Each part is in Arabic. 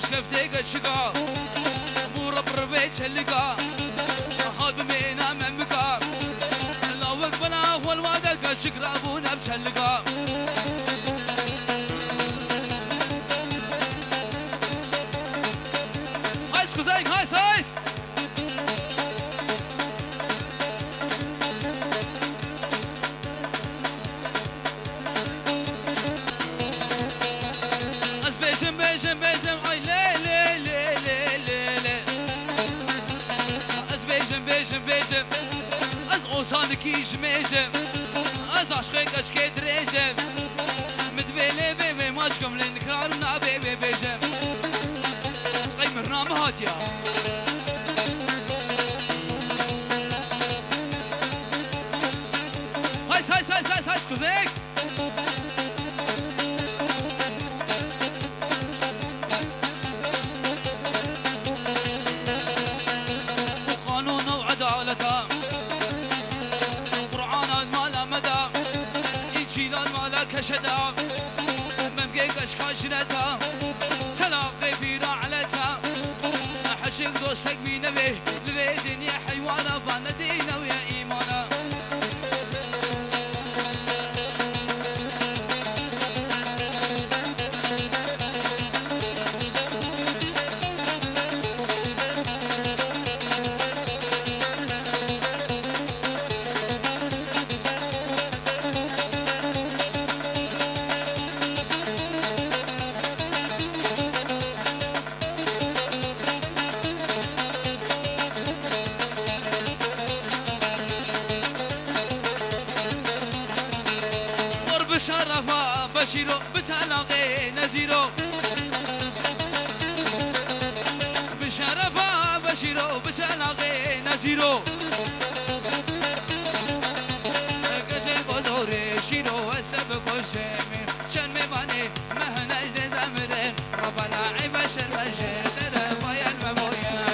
خادم شفتيك الشقا مو رب ربيت شلقا خادم ينام عمقا الله اكبر اول وادق الشقرا ابونا بشلقا هايس كوزين هايس هايس بيجم بيجم بيجم اي لي لي لي لي لي لي از بيجم بيجم بيجم از اوزانك يجميجم از عشقك اشكي دريجم مدبيلي بيبي ماشكم لنكرارنا بيبي بيجم قيم الرام هادية هايس هايس هايس هايس هايس كوزيك قرآن ما لا مدى إنجيل ما لا كشدا ممكيك أشكاش نتا تلاقي في رعلتا أحشق دوسك بينا به لبيدين يا حيوانا فندينا ويا إيمانا شرفا بشيرو بتلاقي نزيرو بشرفا بشيرو بتلاقي نزيرو كجي بولوري شيرو السبب والشمير شنمي باني مهنا الزمرين ربنا عبشر بشير ترفايا المبويا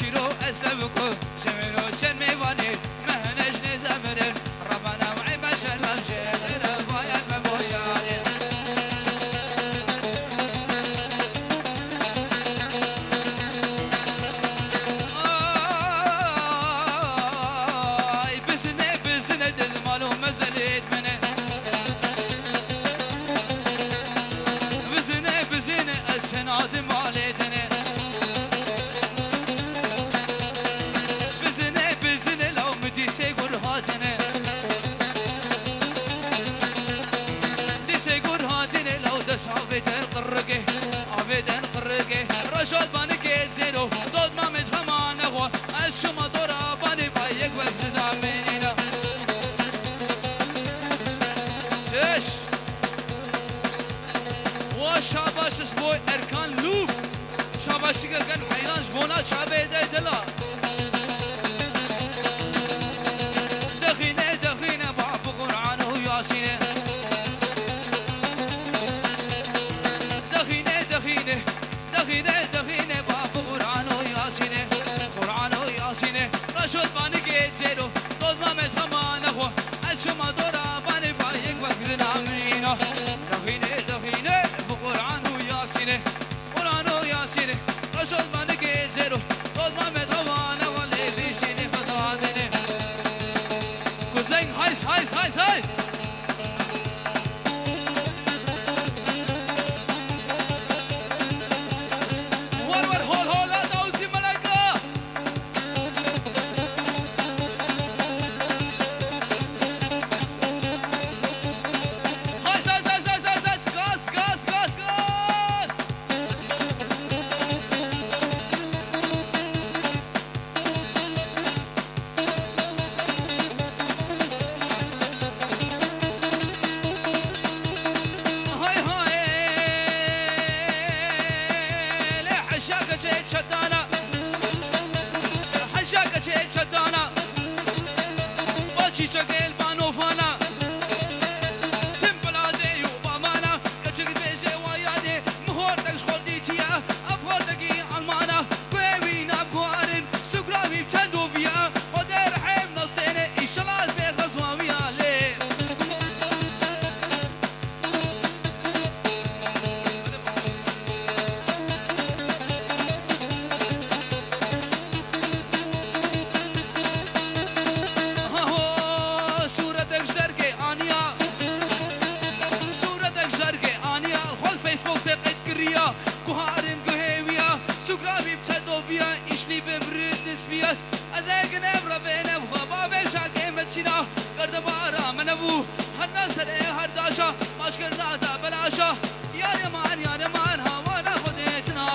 شيرو أسبقو شميرو شمي واني مهنج نزمرن ربنا وعيب شلال جدر بايا المبوياني آي بزنة دلمالو مزليت منه بزنة السناد مالتنه عبدن قرقه عبدن قرقه رشاد بانك زيرو دود ما متهمان هو الشما دورا باني بايك وزامينا تش وشاباش اسبوع اركان لوب شاباشي كان حيران جبونا شابيده دلا دخينه دخينه بعف قرآن وياسين دخينه دخينه باب قرآن وياسينه قرآن وياسينه رشد باني قيد زيرو دودما متهمان اخو از شما دورا باني بايك وقت نامينه دخينه دخينه بقرآن وياسينه قرآن وياسينه رشد باني قيد زيرو دودما متهمان اخو ليليشينه خزادنه كوزين هايس هايس هايس هايس حشاقة جيت شدانا، حشاقة جيت شدانا، باجي شقيل بانوفانا، تم بلادي وبامانا، كجيك بيجي ويادي، مهورتك شغل دي تيا، أبهورتك علمانا، بيوي نابقوارن، سقرامي بتندو فيا، ودير حيم نصيني، إن شاء الله البيت غزوامي عليه. كوهارن كهيويا سكرابي بتدوفيا إشلي ببرد نسبياس أزاكن أبرا بينب خبابي شاك إمتشنا قرد بارا منبو هرنا سرع هرداشا ماشكرنا دا بلاشا يا رمان هوانا خودتنا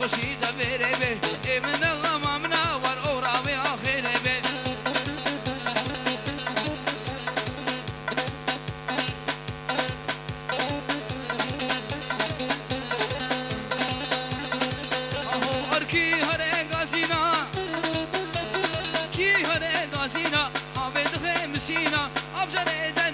خوشیده بره به امن غمام نوار اورابی آخره به آهو ارکی هره گازینا کی هره گازینا آبد خم سینا آبجره دن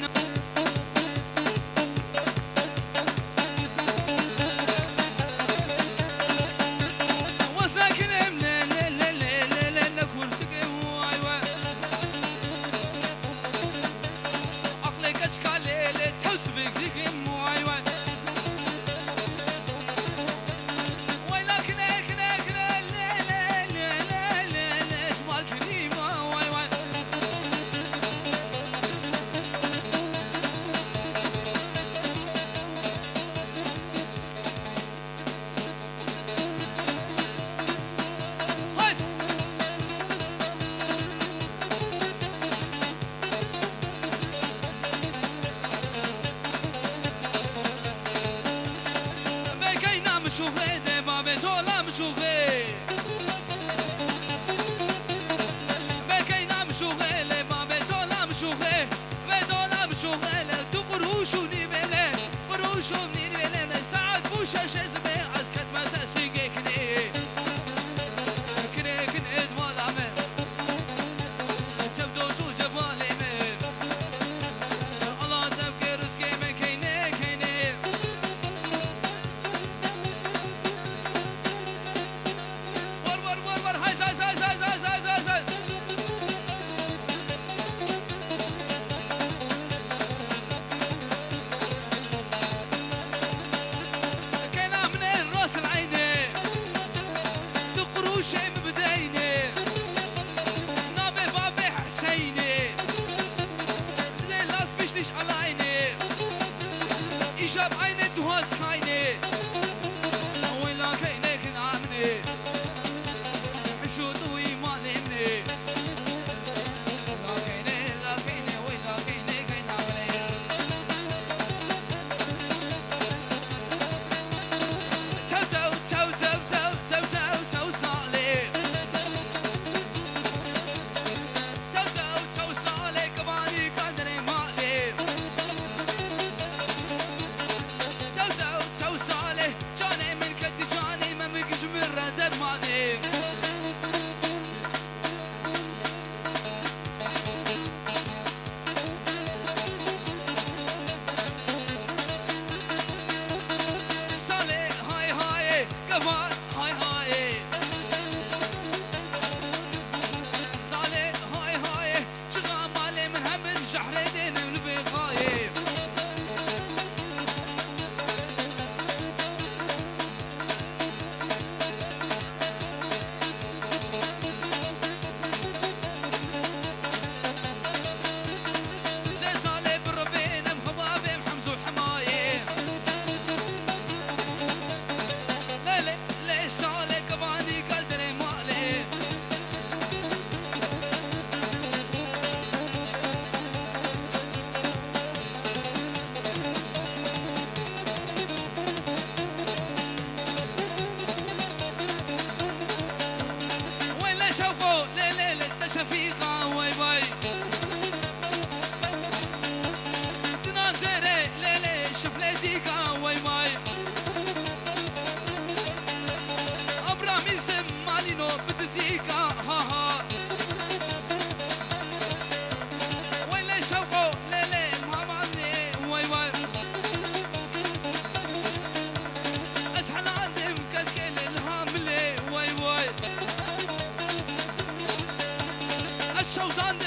شوزان